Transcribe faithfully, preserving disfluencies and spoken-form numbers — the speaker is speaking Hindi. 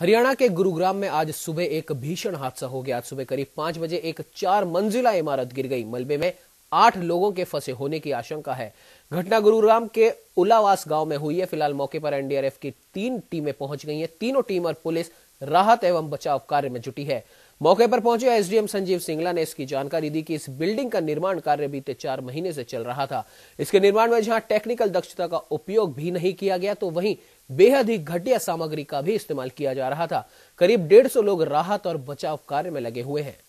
हरियाणा के गुरुग्राम में आज सुबह एक भीषण हादसा हो गया। आज सुबह करीब पांच बजे एक चार मंजिला इमारत गिर गई। मलबे में आठ लोगों के फंसे होने की आशंका है। घटना गुरुग्राम के उलावास गांव में हुई है। फिलहाल मौके पर एनडीआरएफ की तीन टीमें पहुंच गई हैं। तीनों टीम और पुलिस राहत एवं बचाव कार्य में जुटी है। मौके पर पहुंचे एसडीएम संजीव सिंगला ने इसकी जानकारी दी कि इस बिल्डिंग का निर्माण कार्य बीते चार महीने से चल रहा था। इसके निर्माण में जहां टेक्निकल दक्षता का उपयोग भी नहीं किया गया, तो वहीं बेहद ही घटिया सामग्री का भी इस्तेमाल किया जा रहा था। करीब डेढ़ सौ लोग राहत और बचाव कार्य में लगे हुए हैं।